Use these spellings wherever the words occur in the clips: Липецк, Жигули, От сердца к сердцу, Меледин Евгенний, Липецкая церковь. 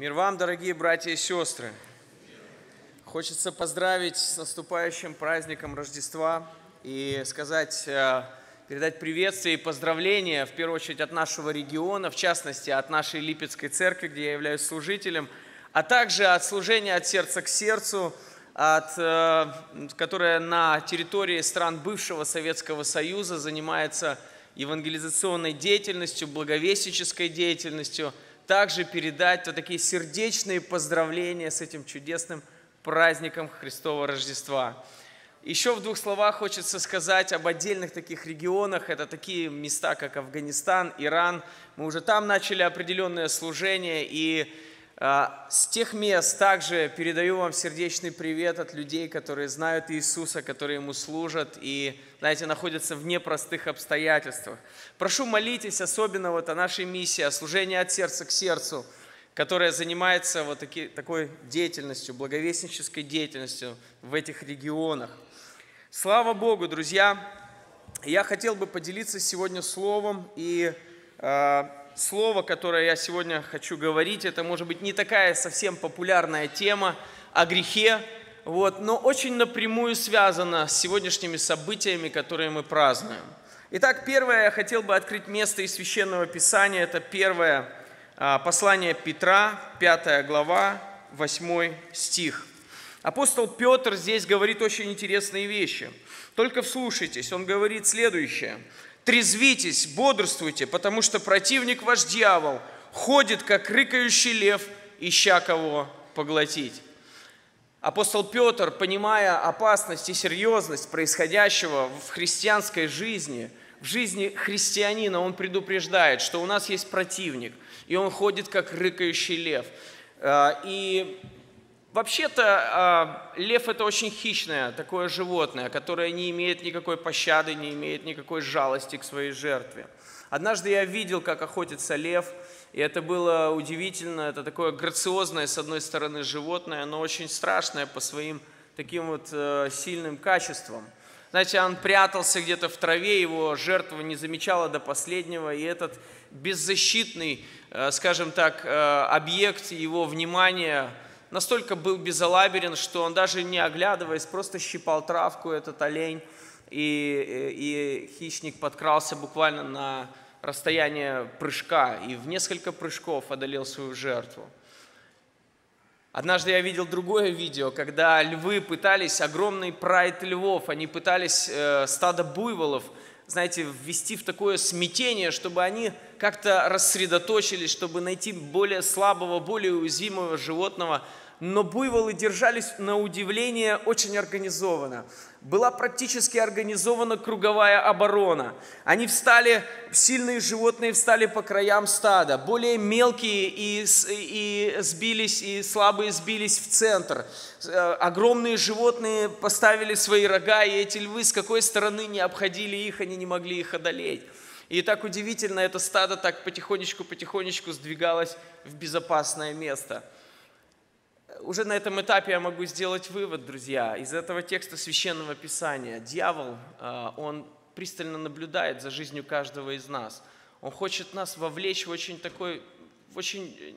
Мир вам, дорогие братья и сестры! Хочется поздравить с наступающим праздником Рождества и сказать, передать приветствие и поздравления, в первую очередь, от нашего региона, в частности, от нашей Липецкой церкви, где я являюсь служителем, а также от служения «От сердца к сердцу», которое на территории стран бывшего Советского Союза занимается евангелизационной деятельностью, благовестнической деятельностью, также передать вот такие сердечные поздравления с этим чудесным праздником Христова Рождества. Еще в двух словах хочется сказать об отдельных таких регионах. Это такие места, как Афганистан, Иран. Мы уже там начали определенное служение. И с тех мест также передаю вам сердечный привет от людей, которые знают Иисуса, которые Ему служат и, знаете, находятся в непростых обстоятельствах. Прошу, молитесь особенно вот о нашей миссии, о служении от сердца к сердцу, которая занимается вот такой деятельностью, благовестнической деятельностью в этих регионах. Слава Богу, друзья! Я хотел бы поделиться сегодня словом и... Слово, которое я сегодня хочу говорить, это, может быть, не такая совсем популярная тема о грехе, но очень напрямую связано с сегодняшними событиями, которые мы празднуем. Итак, первое, я хотел бы открыть место из Священного Писания. Это первое послание Петра, 5 глава, 8 стих. Апостол Петр здесь говорит очень интересные вещи. Только вслушайтесь, он говорит следующее. «Трезвитесь, бодрствуйте, потому что противник ваш дьявол ходит, как рыкающий лев, ища кого поглотить». Апостол Петр, понимая опасность и серьезность происходящего в христианской жизни, в жизни христианина, он предупреждает, что у нас есть противник, и он ходит, как рыкающий лев. И вообще-то лев – это очень хищное такое животное, которое не имеет никакой пощады, не имеет никакой жалости к своей жертве. Однажды я видел, как охотится лев, и это было удивительно. Это такое грациозное, с одной стороны, животное, но очень страшное по своим таким вот сильным качествам. Знаете, он прятался где-то в траве, его жертва не замечала до последнего, и этот беззащитный, скажем так, объект его внимания – настолько был безалаберен, что он даже не оглядываясь, просто щипал травку, этот олень, и хищник подкрался буквально на расстояние прыжка и в несколько прыжков одолел свою жертву. Однажды я видел другое видео, когда львы пытались, огромный прайд львов, они пытались стадо буйволов, знаете, ввести в такое смятение, чтобы они как-то рассредоточились, чтобы найти более слабого, более уязвимого животного. Но буйволы держались, на удивление, очень организованно. Была практически организована круговая оборона. Они встали, сильные животные встали по краям стада. Более мелкие и слабые сбились в центр. Огромные животные поставили свои рога, и эти львы с какой стороны не обходили их, они не могли их одолеть. И так удивительно, это стадо так потихонечку-потихонечку сдвигалось в безопасное место. Уже на этом этапе я могу сделать вывод, друзья, из этого текста Священного Писания. Дьявол, он пристально наблюдает за жизнью каждого из нас. Он хочет нас вовлечь в очень такой,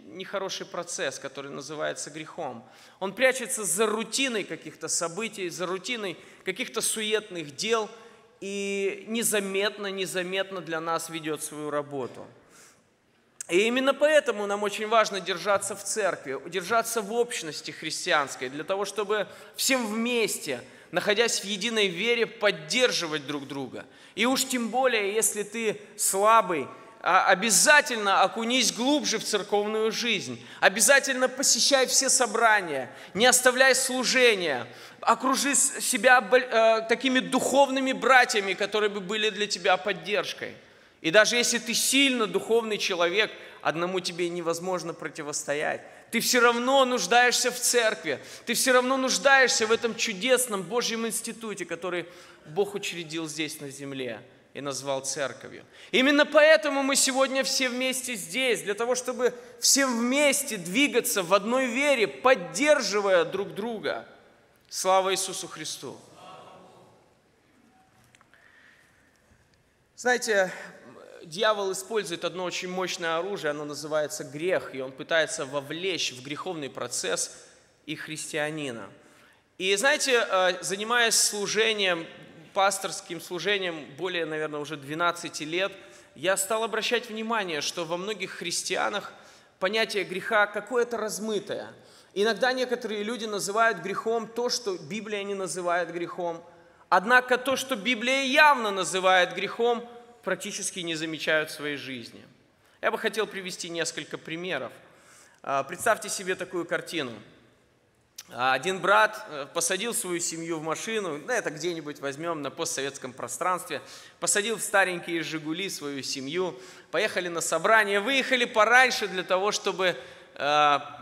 нехороший процесс, который называется грехом. Он прячется за рутиной каких-то событий, за рутиной каких-то суетных дел и незаметно для нас ведет свою работу. И именно поэтому нам очень важно держаться в церкви, держаться в общности христианской, для того, чтобы всем вместе, находясь в единой вере, поддерживать друг друга. И уж тем более, если ты слабый, обязательно окунись глубже в церковную жизнь, обязательно посещай все собрания, не оставляй служения, окружи себя такими духовными братьями, которые бы были для тебя поддержкой. И даже если ты сильно духовный человек, одному тебе невозможно противостоять. Ты все равно нуждаешься в церкви, ты все равно нуждаешься в этом чудесном Божьем институте, который Бог учредил здесь на земле и назвал церковью. Именно поэтому мы сегодня все вместе здесь, для того, чтобы всем вместе двигаться в одной вере, поддерживая друг друга. Слава Иисусу Христу! Знаете, дьявол использует одно очень мощное оружие, оно называется грех, и он пытается вовлечь в греховный процесс и христианина. И знаете, занимаясь служением, пасторским служением более, наверное, уже 12 лет, я стал обращать внимание, что во многих христианах понятие греха какое-то размытое. Иногда некоторые люди называют грехом то, что Библия не называет грехом. Однако то, что Библия явно называет грехом, практически не замечают в своей жизни. Я бы хотел привести несколько примеров. Представьте себе такую картину. Один брат посадил свою семью в машину, это где-нибудь возьмем на постсоветском пространстве, посадил в старенькие «Жигули» свою семью, поехали на собрание, выехали пораньше для того, чтобы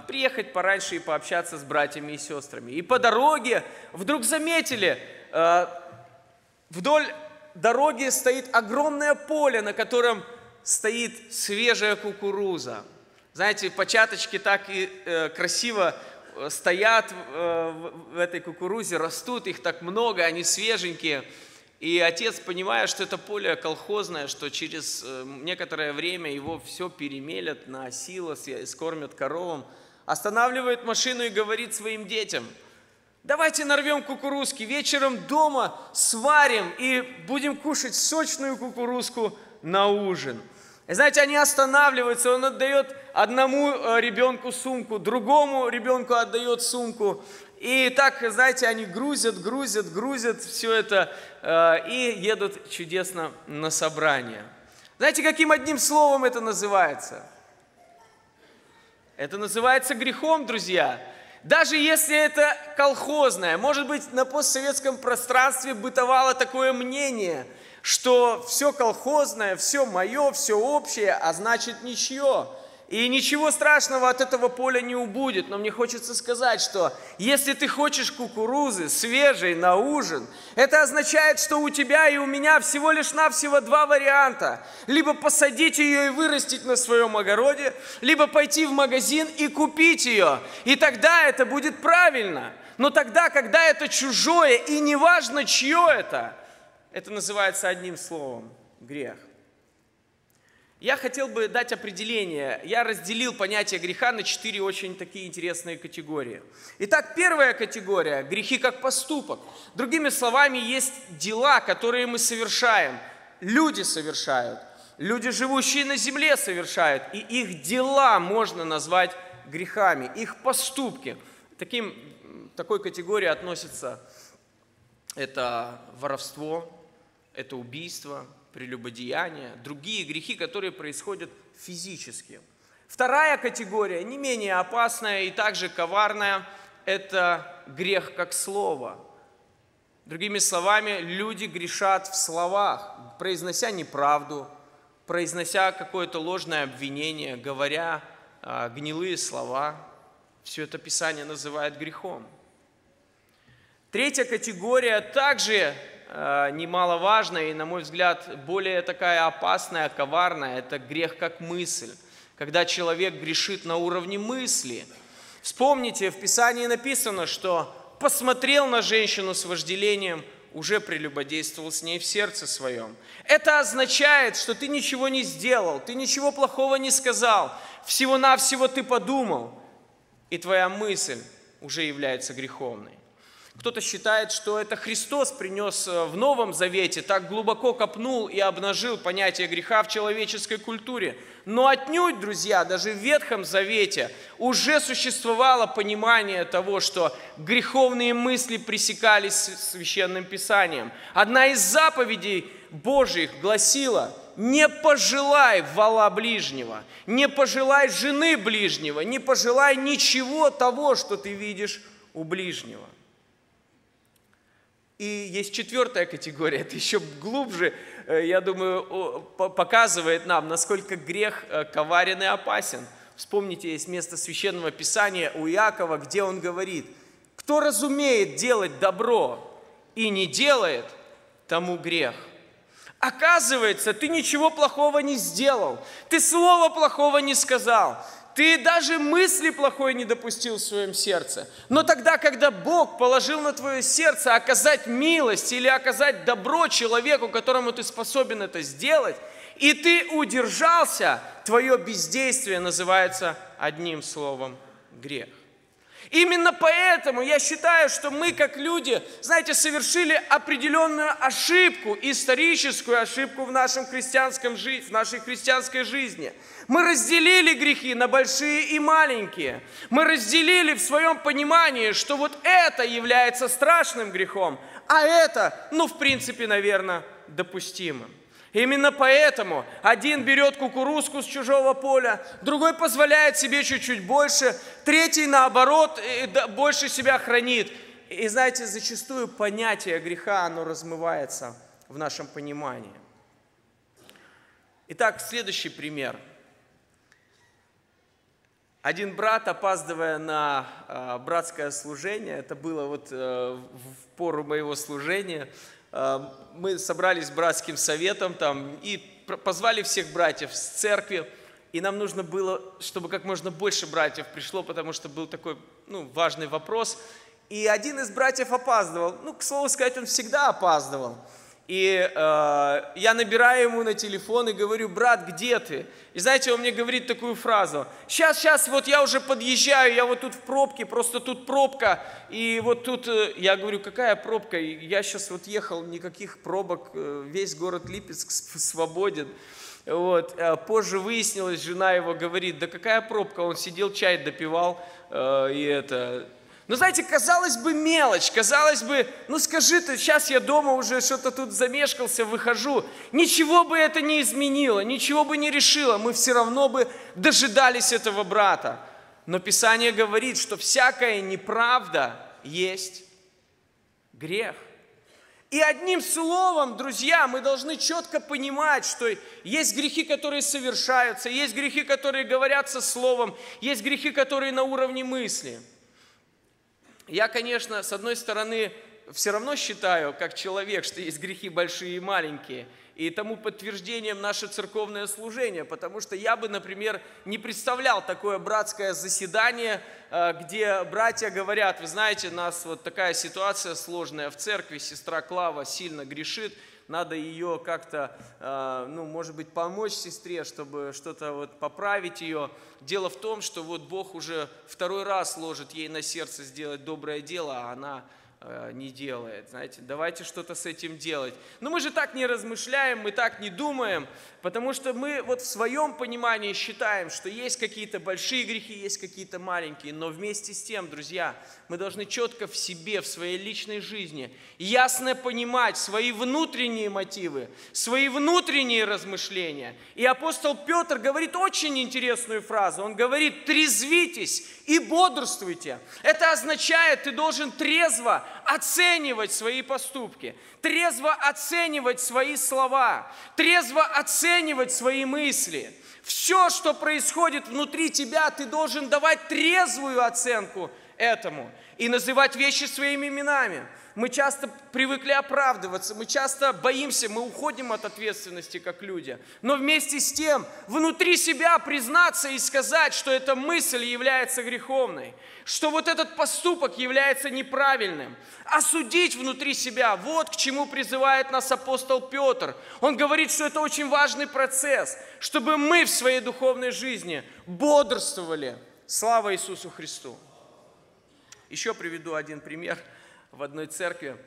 приехать пораньше и пообщаться с братьями и сестрами. И по дороге вдруг заметили, вдоль дороги стоит огромное поле, на котором стоит свежая кукуруза. Знаете, початочки так и красиво стоят в этой кукурузе, растут, их так много, они свеженькие. И отец, понимая, что это поле колхозное, что через некоторое время его все перемелят на силос и скормят коровам, останавливает машину и говорит своим детям: давайте нарвем кукурузки, вечером дома сварим и будем кушать сочную кукурузку на ужин. И знаете, они останавливаются, он отдает одному ребенку сумку, другому ребенку отдает сумку. И так, знаете, они грузят все это и едут чудесно на собрание. Знаете, каким одним словом это называется? Это называется грехом, друзья. Даже если это колхозное, может быть, на постсоветском пространстве бытовало такое мнение, что все колхозное, все мое, все общее, а значит ничье. И ничего страшного от этого поля не убудет. Но мне хочется сказать, что если ты хочешь кукурузы свежей на ужин, это означает, что у тебя и у меня всего лишь навсего два варианта. Либо посадить ее и вырастить на своем огороде, либо пойти в магазин и купить ее. И тогда это будет правильно. Но тогда, когда это чужое и неважно, чье это называется одним словом – грех. Я хотел бы дать определение. Я разделил понятие греха на 4 очень такие интересные категории. Итак, первая категория – грехи как поступок. Другими словами, есть дела, которые мы совершаем. Люди совершают. Люди, живущие на земле, совершают. И их дела можно назвать грехами, их поступки. К такой категории относятся это воровство, это убийство, прелюбодеяние, другие грехи, которые происходят физически. Вторая категория, не менее опасная и также коварная, это грех как слово. Другими словами, люди грешат в словах, произнося неправду, произнося какое-то ложное обвинение, говоря гнилые слова. Все это Писание называет грехом. Третья категория также немаловажная и, на мой взгляд, более такая опасная, коварная, это грех как мысль, когда человек грешит на уровне мысли. Вспомните, в Писании написано, что посмотрел на женщину с вожделением, уже прелюбодействовал с ней в сердце своем. Это означает, что ты ничего не сделал, ты ничего плохого не сказал, всего-навсего ты подумал, и твоя мысль уже является греховной. Кто-то считает, что это Христос принес в Новом Завете, так глубоко копнул и обнажил понятие греха в человеческой культуре. Но отнюдь, друзья, даже в Ветхом Завете уже существовало понимание того, что греховные мысли пресекались Священным Писанием. Одна из заповедей Божьих гласила: не пожелай вала ближнего, не пожелай жены ближнего, не пожелай ничего того, что ты видишь у ближнего. И есть четвертая категория, это еще глубже, я думаю, показывает нам, насколько грех коварен и опасен. Вспомните, есть место Священного Писания у Иакова, где он говорит: кто разумеет делать добро и не делает, тому грех. Оказывается, ты ничего плохого не сделал, ты слова плохого не сказал, ты даже мысли плохой не допустил в своем сердце. Но тогда, когда Бог положил на твое сердце оказать милость или оказать добро человеку, которому ты способен это сделать, и ты удержался, твое бездействие называется одним словом грех. Именно поэтому я считаю, что мы, как люди, знаете, совершили определенную ошибку, историческую ошибку в нашей христианской жизни. Мы разделили грехи на большие и маленькие. Мы разделили в своем понимании, что вот это является страшным грехом, а это, ну, в принципе, наверное, допустимым. Именно поэтому один берет кукурузку с чужого поля, другой позволяет себе чуть-чуть больше, третий, наоборот, больше себя хранит. И знаете, зачастую понятие греха, оно размывается в нашем понимании. Итак, следующий пример. Один брат, опаздывая на братское служение, это было вот в пору моего служения, мы собрались с братским советом там и позвали всех братьев с церкви, и нам нужно было, чтобы как можно больше братьев пришло, потому что был такой, ну, важный вопрос. И один из братьев опаздывал. Ну, к слову сказать, он всегда опаздывал. И я набираю ему на телефон и говорю: брат, где ты? И знаете, он мне говорит такую фразу: сейчас, вот я уже подъезжаю, я вот тут в пробке, просто тут пробка, и вот тут, я говорю, какая пробка? Я сейчас вот ехал, никаких пробок, весь город Липецк свободен. Вот. Позже выяснилось, жена его говорит: да какая пробка, он сидел, чай допивал, и это... Ну, знаете, казалось бы, мелочь, казалось бы, ну скажи ты, сейчас я дома уже что-то тут замешкался, выхожу. Ничего бы это не изменило, ничего бы не решило, мы все равно бы дожидались этого брата. Но Писание говорит, что всякая неправда есть грех. И одним словом, друзья, мы должны четко понимать, что есть грехи, которые совершаются, есть грехи, которые говорятся словом, есть грехи, которые на уровне мысли. Я, конечно, с одной стороны, все равно считаю, как человек, что есть грехи большие и маленькие, и тому подтверждением наше церковное служение, потому что я бы, например, не представлял такое братское заседание, где братья говорят: вы знаете, у нас вот такая ситуация сложная в церкви, сестра Клава сильно грешит, надо ее как-то, ну, может быть, помочь сестре, чтобы что-то вот поправить ее. Дело в том, что вот Бог уже второй раз ложит ей на сердце сделать доброе дело, а она не делает. Знаете, давайте что-то с этим делать. Но мы же так не размышляем, мы так не думаем, потому что мы вот в своем понимании считаем, что есть какие-то большие грехи, есть какие-то маленькие. Но вместе с тем, друзья, мы должны четко в себе, в своей личной жизни ясно понимать свои внутренние мотивы, свои внутренние размышления. И апостол Петр говорит очень интересную фразу. Он говорит: трезвитесь и бодрствуйте. Это означает, ты должен трезво оценивать свои поступки, трезво оценивать свои слова, трезво оценивать свои мысли. Все, что происходит внутри тебя, ты должен давать трезвую оценку этому и называть вещи своими именами. Мы часто привыкли оправдываться, мы часто боимся, мы уходим от ответственности как люди. Но вместе с тем, внутри себя признаться и сказать, что эта мысль является греховной, что вот этот поступок является неправильным. Осудить внутри себя, вот к чему призывает нас апостол Петр. Он говорит, что это очень важный процесс, чтобы мы в своей духовной жизни бодрствовали. Слава Иисусу Христу! Еще приведу один пример. В одной церкви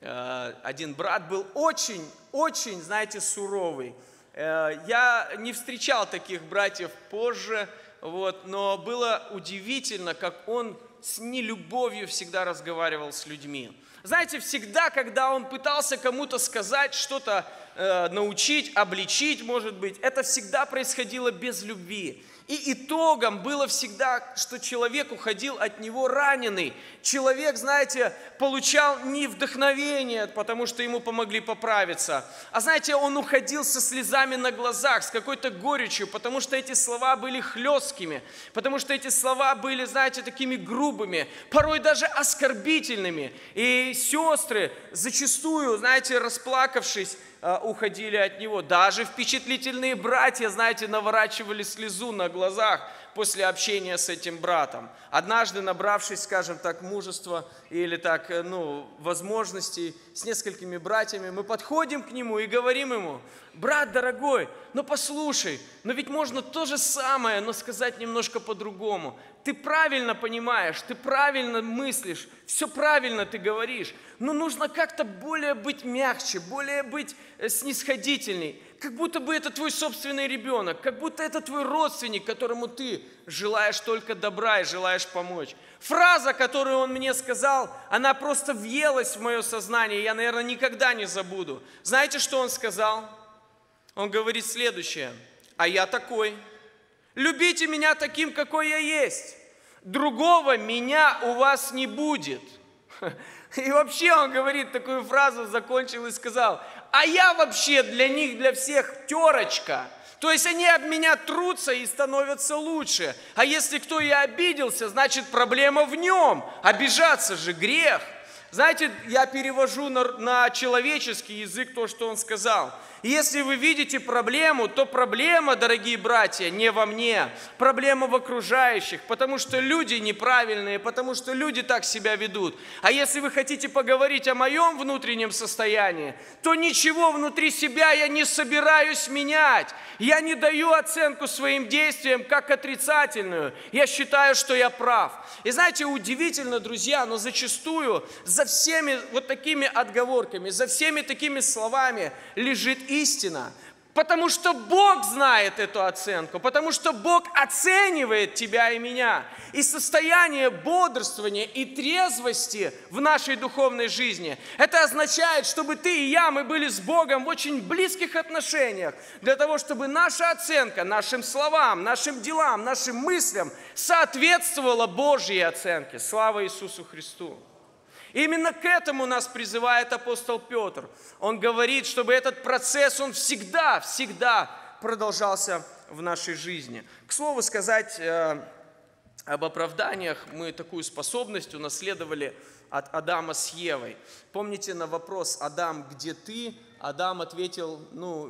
один брат был очень, знаете, суровый. Я не встречал таких братьев позже, вот, но было удивительно, как он с нелюбовью всегда разговаривал с людьми. Знаете, всегда, когда он пытался кому-то сказать, что-то научить, обличить, может быть, это всегда происходило без любви. И итогом было всегда, что человек уходил от него раненый. Человек, знаете, получал не вдохновение, потому что ему помогли поправиться. А знаете, он уходил со слезами на глазах, с какой-то горечью, потому что эти слова были хлесткими, потому что эти слова были, знаете, такими грубыми, порой даже оскорбительными. И сестры зачастую, знаете, расплакавшись, уходили от него. Даже впечатлительные братья, знаете, наворачивали слезу на глазах, после общения с этим братом. Однажды, набравшись, скажем так, мужества или так, возможностей с несколькими братьями, мы подходим к нему и говорим ему: брат дорогой, послушай, ведь можно то же самое, но сказать немножко по-другому. Ты правильно понимаешь, ты правильно мыслишь, все правильно ты говоришь, но нужно как-то более быть мягче, более быть снисходительней. Как будто бы это твой собственный ребенок, как будто это твой родственник, которому ты желаешь только добра и желаешь помочь. Фраза, которую он мне сказал, она просто въелась в мое сознание, я, наверное, никогда не забуду. Знаете, что он сказал? Он говорит следующее: а я такой. Любите меня таким, какой я есть. Другого меня у вас не будет. И вообще он говорит такую фразу, закончил и сказал: а я вообще для них, для всех терочка. То есть они об меня трутся и становятся лучше. А если кто и обиделся, значит проблема в нем. Обижаться же грех. Знаете, я перевожу на человеческий язык то, что он сказал. Если вы видите проблему, то проблема, дорогие братья, не во мне. Проблема в окружающих, потому что люди неправильные, потому что люди так себя ведут. А если вы хотите поговорить о моем внутреннем состоянии, то ничего внутри себя я не собираюсь менять. Я не даю оценку своим действиям как отрицательную. Я считаю, что я прав. И знаете, удивительно, друзья, но зачастую за всеми вот такими отговорками, за всеми такими словами лежит истина, потому что Бог знает эту оценку, потому что Бог оценивает тебя и меня. И состояние бодрствования и трезвости в нашей духовной жизни, это означает, чтобы ты и я, мы были с Богом в очень близких отношениях, для того, чтобы наша оценка нашим словам, нашим делам, нашим мыслям соответствовала Божьей оценке. Слава Иисусу Христу! Именно к этому нас призывает апостол Петр. Он говорит, чтобы этот процесс, он всегда, всегда продолжался в нашей жизни. К слову сказать об оправданиях, мы такую способность унаследовали от Адама с Евой. Помните, на вопрос «Адам, где ты?» Адам ответил,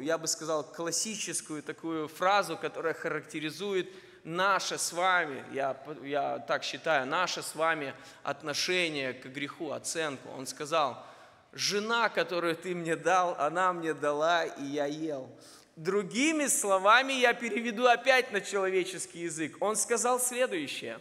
я бы сказал, классическую такую фразу, которая характеризует наше с вами, я так считаю, наше с вами отношение к греху, оценку. Он сказал: жена, которую ты мне дал, она мне дала, и я ел. Другими словами, я переведу опять на человеческий язык. Он сказал следующее: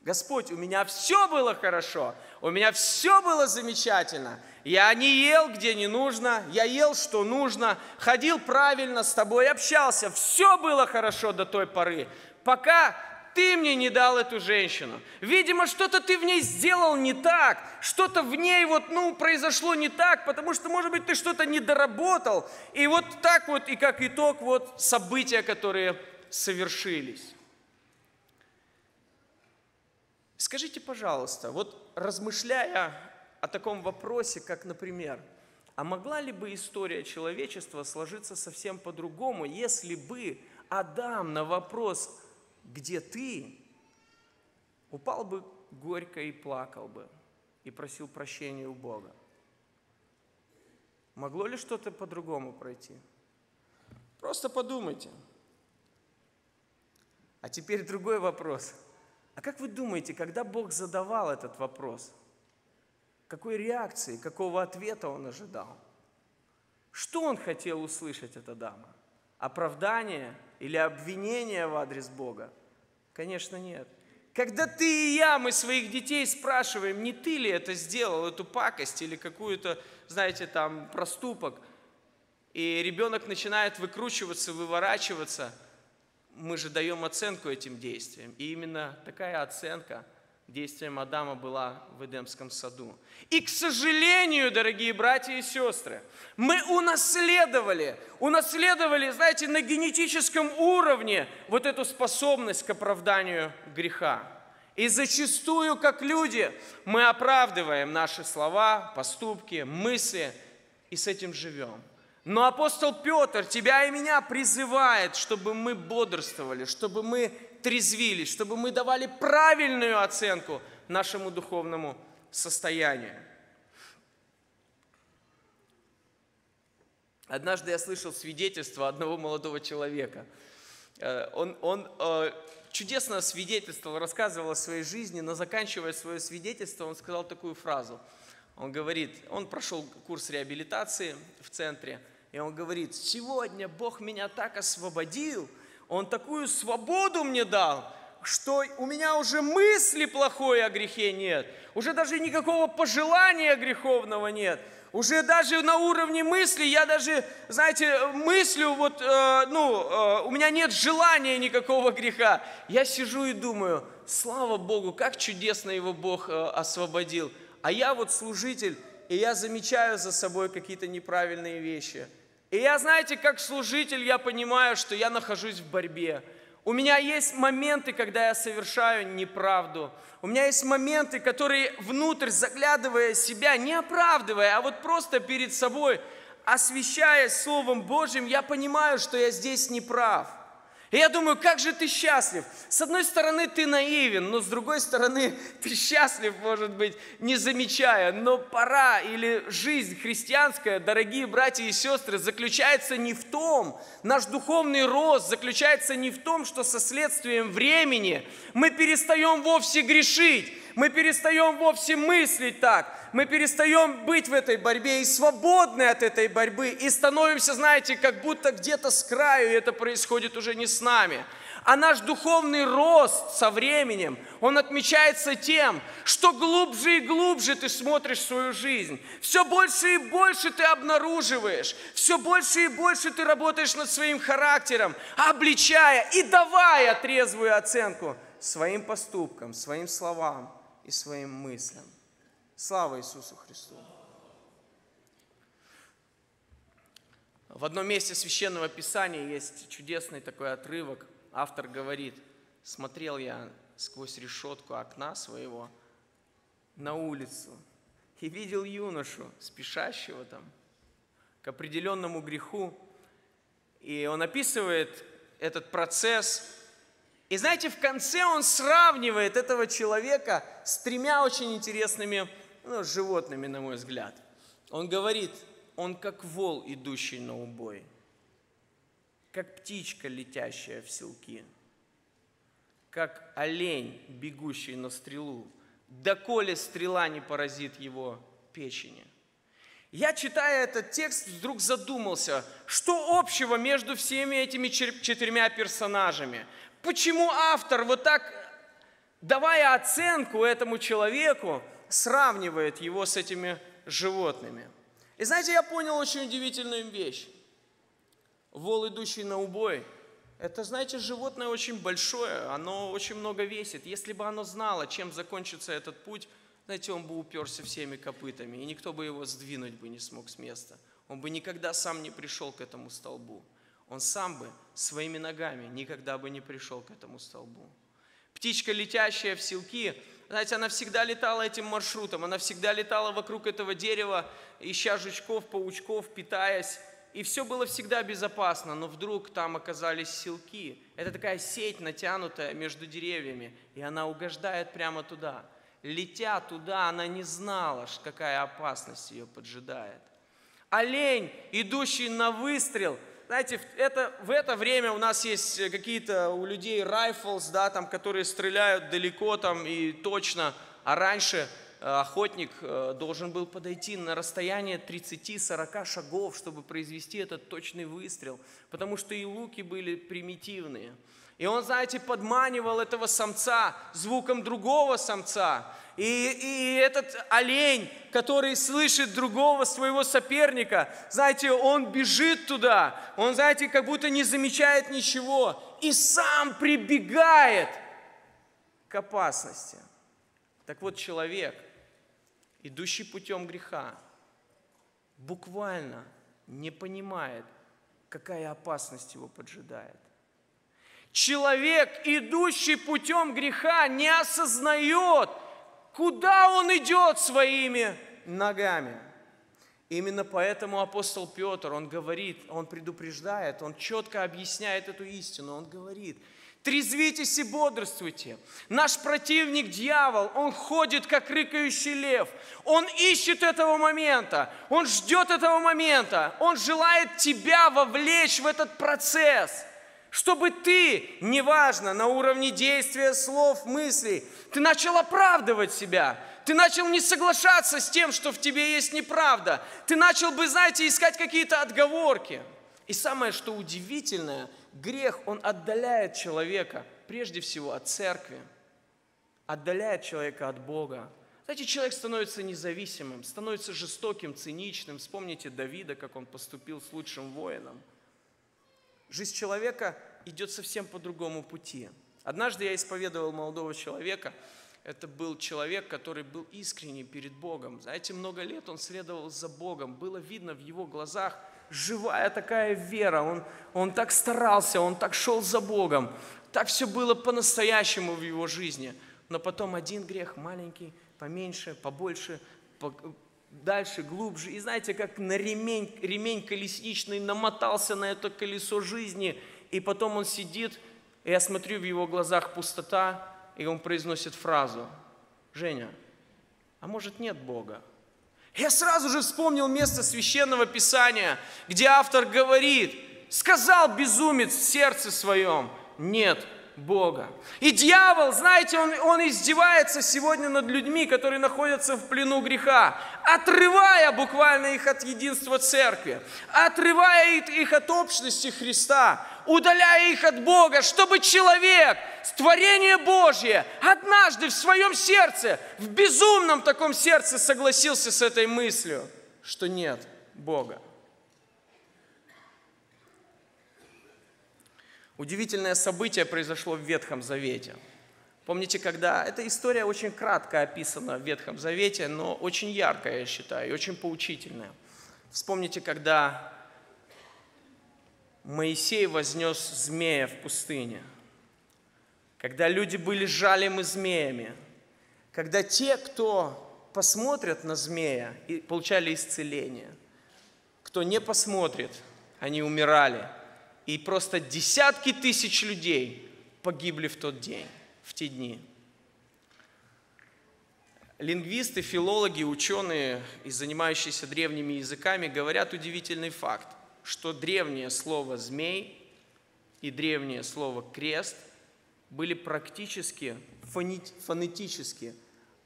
Господь, у меня все было хорошо, у меня все было замечательно. Я не ел, где не нужно, я ел, что нужно, ходил правильно, с тобой общался, все было хорошо до той поры, пока ты мне не дал эту женщину. Видимо, что-то ты в ней сделал не так, что-то в ней произошло не так, потому что, может быть, ты что-то не доработал. И вот так вот, и как итог, события, которые совершились. Скажите, пожалуйста, размышляя о таком вопросе, как, например, а могла ли бы история человечества сложиться совсем по-другому, если бы Адам на вопрос «Где ты?» упал бы горько и плакал бы, и просил прощения у Бога? Могло ли что-то по-другому пройти? Просто подумайте. А теперь другой вопрос. А как вы думаете, когда Бог задавал этот вопрос, какой реакции, какого ответа Он ожидал? Что Он хотел услышать от Адама? Оправдание или обвинение в адрес Бога? Конечно, нет. Когда ты и я, мы своих детей спрашиваем, не ты ли это сделал, эту пакость или какую-то, проступок, и ребенок начинает выкручиваться, выворачиваться, мы же даем оценку этим действиям. И именно такая оценка действиям Адама была в Эдемском саду. И, к сожалению, дорогие братья и сестры, мы унаследовали, на генетическом уровне эту способность к оправданию греха. И зачастую, как люди, мы оправдываем наши слова, поступки, мысли и с этим живем. Но апостол Петр тебя и меня призывает, чтобы мы бодрствовали, чтобы мы трезвились, чтобы мы давали правильную оценку нашему духовному состоянию. Однажды я слышал свидетельство одного молодого человека. Он чудесно свидетельствовал, рассказывал о своей жизни, но заканчивая свое свидетельство, он сказал такую фразу. Он говорит, он прошел курс реабилитации в центре, и он говорит, сегодня Бог меня так освободил, Он такую свободу мне дал, что у меня уже мысли плохой о грехе нет, уже даже никакого пожелания греховного нет, уже даже на уровне мысли, я даже, знаете, мыслю, вот, у меня нет желания никакого греха. Я сижу и думаю, слава Богу, как чудесно его Бог освободил. А я вот служитель, и я замечаю за собой какие-то неправильные вещи. И я, знаете, как служитель, я понимаю, что я нахожусь в борьбе. У меня есть моменты, когда я совершаю неправду. У меня есть моменты, которые внутрь, заглядывая себя, не оправдывая, а вот просто перед собой, освещаясь Словом Божьим, я понимаю, что я здесь неправ. И я думаю, как же ты счастлив. С одной стороны, ты наивен, но с другой стороны, ты счастлив, может быть, не замечая. Но пора или жизнь христианская, дорогие братья и сестры, заключается не в том, наш духовный рост заключается не в том, что со следствием времени мы перестаем вовсе грешить, мы перестаем вовсе мыслить так, мы перестаем быть в этой борьбе и свободны от этой борьбы, и становимся, знаете, как будто где-то с краю, и это происходит уже не с нами. А наш духовный рост со временем, он отмечается тем, что глубже и глубже ты смотришь свою жизнь, все больше и больше ты обнаруживаешь, все больше и больше ты работаешь над своим характером, обличая и давая трезвую оценку своим поступкам, своим словам и своим мыслям. Слава Иисусу Христу! В одном месте Священного Писания есть чудесный такой отрывок. Автор говорит, смотрел я сквозь решетку окна своего на улицу и видел юношу, спешащего там к определенному греху. И он описывает этот процесс. И знаете, в конце он сравнивает этого человека с тремя очень интересными животными, на мой взгляд. Он говорит, он как вол, идущий на убой, как птичка, летящая в селки, как олень, бегущий на стрелу, доколе стрела не поразит его печени. Я, читая этот текст, вдруг задумался, что общего между всеми этими четырьмя персонажами? Почему автор вот так, давая оценку этому человеку, сравнивает его с этими животными? И знаете, я понял очень удивительную вещь. Вол, идущий на убой, это, знаете, животное очень большое, оно очень много весит. Если бы оно знало, чем закончится этот путь, знаете, он бы уперся всеми копытами, и никто бы его сдвинуть бы не смог с места. Он бы никогда сам не пришел к этому столбу. Он сам бы своими ногами никогда бы не пришел к этому столбу. Птичка, летящая в селки, знаете, она всегда летала этим маршрутом, она всегда летала вокруг этого дерева, ища жучков, паучков, питаясь. И все было всегда безопасно, но вдруг там оказались селки. Это такая сеть, натянутая между деревьями, и она угождает прямо туда. Летя туда, она не знала, какая опасность ее поджидает. Олень, идущий на выстрел. Знаете, в это время у нас есть какие-то у людей rifles, да, там, которые стреляют далеко там, и точно, а раньше охотник должен был подойти на расстояние 30-40 шагов, чтобы произвести этот точный выстрел, потому что и луки были примитивные. И он, знаете, подманивал этого самца звуком другого самца. И этот олень, который слышит другого своего соперника, знаете, он бежит туда, он, знаете, как будто не замечает ничего и сам прибегает к опасности. Так вот, человек, идущий путем греха, буквально не понимает, какая опасность его поджидает. Человек, идущий путем греха, не осознает, куда он идет своими ногами. Именно поэтому апостол Петр, он говорит, он предупреждает, он четко объясняет эту истину, он говорит: «Трезвитесь и бодрствуйте. Наш противник, дьявол, он ходит, как рыкающий лев. Он ищет этого момента, он ждет этого момента, он желает тебя вовлечь в этот процесс, чтобы ты, неважно, на уровне действия, слов, мыслей, ты начал оправдывать себя, ты начал не соглашаться с тем, что в тебе есть неправда, ты начал бы, знаете, искать какие-то отговорки. И самое, что удивительное, грех, он отдаляет человека, прежде всего, от церкви, отдаляет человека от Бога. Знаете, человек становится независимым, становится жестоким, циничным. Вспомните Давида, как он поступил с лучшим воином. Жизнь человека идет совсем по другому пути. Однажды я исповедовал молодого человека. Это был человек, который был искренний перед Богом. Знаете, много лет он следовал за Богом. Было видно в его глазах живая такая вера. Он так старался, он так шел за Богом. Так все было по-настоящему в его жизни. Но потом один грех, маленький, поменьше, побольше, дальше, глубже. И знаете, как на ремень колесничный намотался на это колесо жизни, и потом он сидит, и я смотрю, в его глазах пустота, и он произносит фразу: «Женя, а может, нет Бога?» Я сразу же вспомнил место Священного Писания, где автор говорит: «Сказал безумец в сердце своем, нет Бога». И дьявол, знаете, он издевается сегодня над людьми, которые находятся в плену греха, отрывая буквально их от единства церкви, отрывая их от общности Христа, удаляя их от Бога, чтобы человек, творение Божье, однажды в своем сердце, в безумном таком сердце согласился с этой мыслью, что нет Бога. Удивительное событие произошло в Ветхом Завете. Помните, когда... Эта история очень кратко описана в Ветхом Завете, но очень яркая, я считаю, и очень поучительная. Вспомните, когда Моисей вознес змея в пустыне, когда люди были жалимы змеями, когда те, кто посмотрят на змея, получали исцеление, кто не посмотрит, они умирали. И просто десятки тысяч людей погибли в тот день, в те дни. Лингвисты, филологи, ученые, занимающиеся древними языками, говорят удивительный факт, что древнее слово «змей» и древнее слово «крест» были практически фонетически,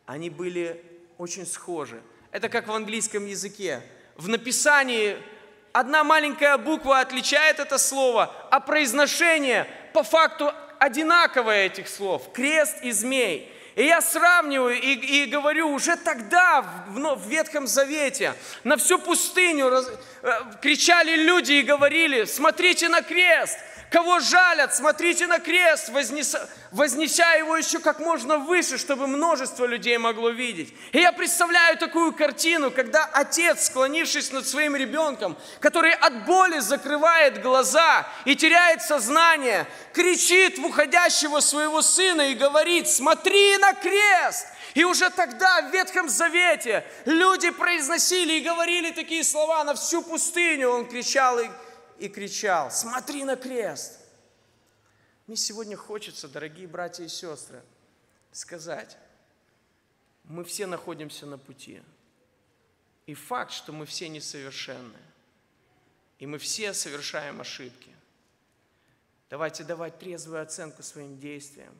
они были очень схожи. Это как в английском языке. В написании одна маленькая буква отличает это слово, а произношение по факту одинаковое этих слов. Крест и змей. И я сравниваю и говорю, уже тогда в Ветхом Завете на всю пустыню кричали люди и говорили: смотрите на крест, кого жалят, смотрите на крест, вознеся его еще как можно выше, чтобы множество людей могло видеть. И я представляю такую картину, когда отец, склонившись над своим ребенком, который от боли закрывает глаза и теряет сознание, кричит в уходящего своего сына и говорит: смотри на крест. И уже тогда в Ветхом Завете люди произносили и говорили такие слова на всю пустыню. Он кричал и кричал: смотри на крест. Мне сегодня хочется, дорогие братья и сестры, сказать: мы все находимся на пути. И факт, что мы все несовершенны. И мы все совершаем ошибки. Давайте давать трезвую оценку своим действиям.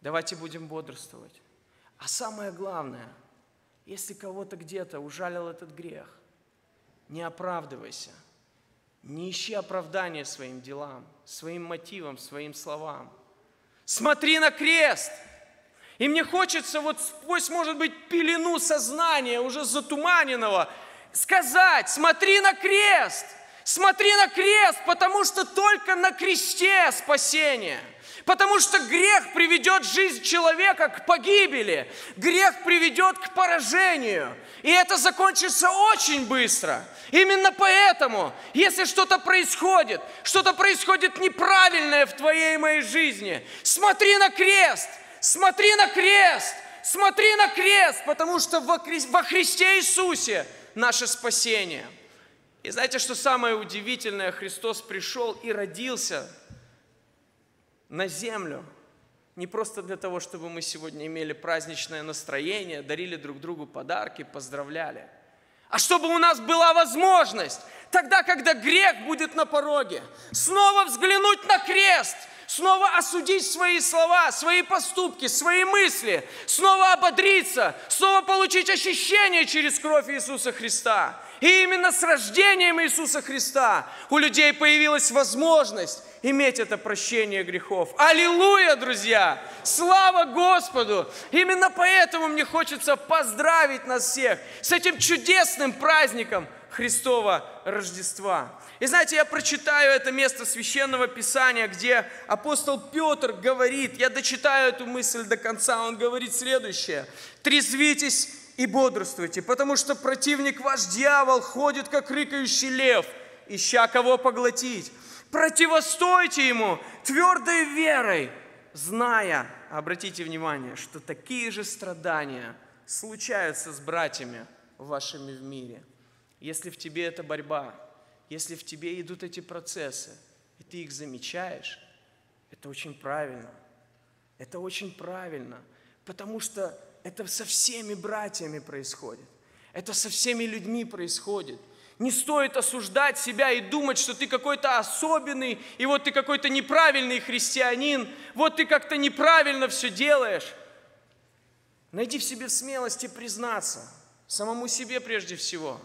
Давайте будем бодрствовать. А самое главное, если кого-то где-то ужалил этот грех, не оправдывайся, не ищи оправдания своим делам, своим мотивам, своим словам. Смотри на крест! И мне хочется вот сквозь, может быть, пелену сознания, уже затуманенного, сказать: смотри на крест! Смотри на крест, потому что только на кресте спасение. Потому что грех приведет жизнь человека к погибели. Грех приведет к поражению. И это закончится очень быстро. Именно поэтому, если что-то происходит неправильное в твоей и моей жизни, смотри на крест, смотри на крест, смотри на крест, потому что во Христе Иисусе наше спасение. И знаете, что самое удивительное? Христос пришел и родился на землю не просто для того, чтобы мы сегодня имели праздничное настроение, дарили друг другу подарки, поздравляли, а чтобы у нас была возможность, тогда, когда грех будет на пороге, снова взглянуть на крест, снова осудить свои слова, свои поступки, свои мысли, снова ободриться, снова получить очищение через кровь Иисуса Христа. И именно с рождением Иисуса Христа у людей появилась возможность иметь это прощение грехов. Аллилуйя, друзья! Слава Господу! Именно поэтому мне хочется поздравить нас всех с этим чудесным праздником Христова Рождества. И знаете, я прочитаю это место Священного Писания, где апостол Петр говорит, я дочитаю эту мысль до конца, он говорит следующее: «Трезвитесь и бодрствуйте, потому что противник ваш, дьявол, ходит, как рыкающий лев, ища кого поглотить. Противостойте ему твердой верой, зная», обратите внимание, «что такие же страдания случаются с братьями вашими в мире». Если в тебе эта борьба, если в тебе идут эти процессы, и ты их замечаешь, это очень правильно. Это очень правильно, потому что это со всеми братьями происходит. Это со всеми людьми происходит. Не стоит осуждать себя и думать, что ты какой-то особенный, и вот ты какой-то неправильный христианин, вот ты как-то неправильно все делаешь. Найди в себе смелости признаться, самому себе прежде всего,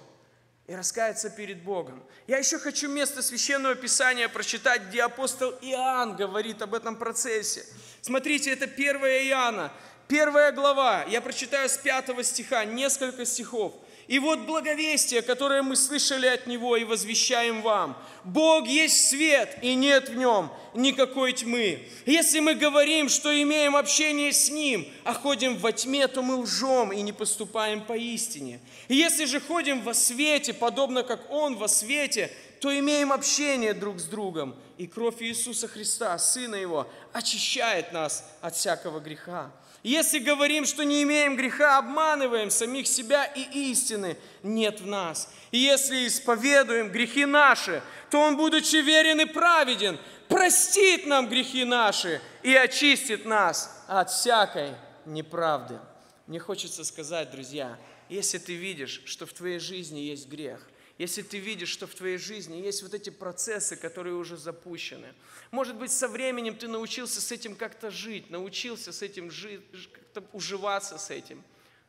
и раскаяться перед Богом. Я еще хочу место Священного Писания прочитать, где апостол Иоанн говорит об этом процессе. Смотрите, это 1 Иоанна, 1 глава. Я прочитаю с 5 стиха, несколько стихов. «И вот благовестие, которое мы слышали от Него и возвещаем вам. Бог есть свет, и нет в Нем никакой тьмы. Если мы говорим, что имеем общение с Ним, а ходим во тьме, то мы лжем и не поступаем поистине. И если же ходим во свете, подобно как Он во свете, то имеем общение друг с другом, и кровь Иисуса Христа, Сына Его, очищает нас от всякого греха. Если говорим, что не имеем греха, обманываем самих себя, и истины нет в нас. И если исповедуем грехи наши, то Он, будучи верен и праведен, простит нам грехи наши и очистит нас от всякой неправды». Мне хочется сказать, друзья, если ты видишь, что в твоей жизни есть грех, если ты видишь, что в твоей жизни есть вот эти процессы, которые уже запущены, может быть, со временем ты научился с этим как-то жить, научился с этим жить, как-то уживаться с этим,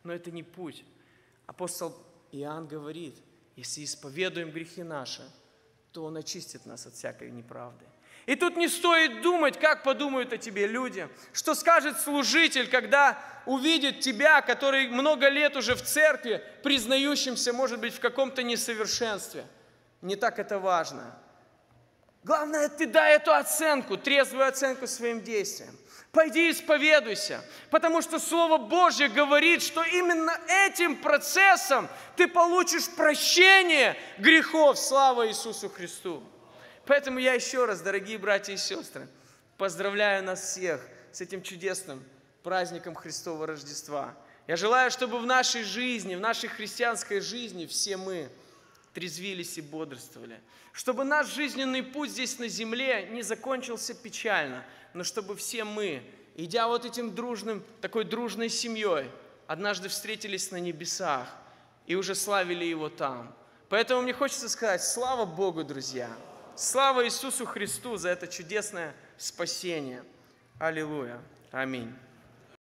но это не путь. Апостол Иоанн говорит, если исповедуем грехи наши, то Он очистит нас от всякой неправды. И тут не стоит думать, как подумают о тебе люди, что скажет служитель, когда увидит тебя, который много лет уже в церкви, признающимся, может быть, в каком-то несовершенстве. Не так это важно. Главное, ты дай эту оценку, трезвую оценку своим действиям. Пойди исповедуйся, потому что Слово Божье говорит, что именно этим процессом ты получишь прощение грехов. Слава Иисусу Христу! Поэтому я еще раз, дорогие братья и сестры, поздравляю нас всех с этим чудесным праздником Христова Рождества. Я желаю, чтобы в нашей жизни, в нашей христианской жизни все мы трезвились и бодрствовали. Чтобы наш жизненный путь здесь на земле не закончился печально, но чтобы все мы, идя вот этим такой дружной семьей, однажды встретились на небесах и уже славили Его там. Поэтому мне хочется сказать, слава Богу, друзья! Слава Иисусу Христу за это чудесное спасение. Аллилуйя. Аминь.